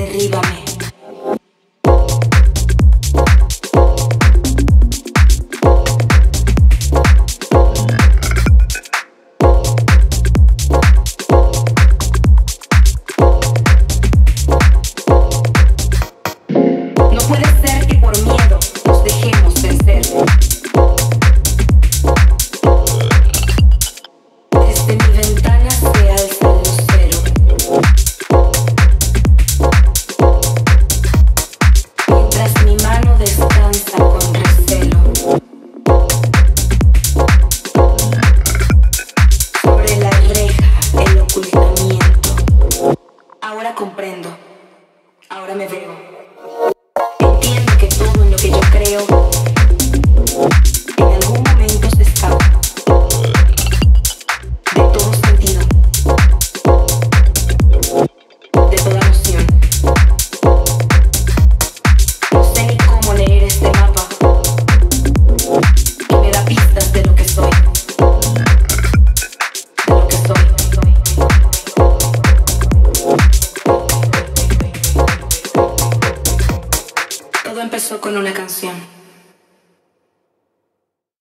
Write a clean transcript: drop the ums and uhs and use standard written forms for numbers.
derríbame. Ahora comprendo, ahora me veo. Entiendo que todo en lo que yo creo en algún momento se escapa de todo sentido, de toda noción. No sé ni cómo leer este mapa que me da pistas de lo que soy, de lo que soy. Todo empezó con una canción.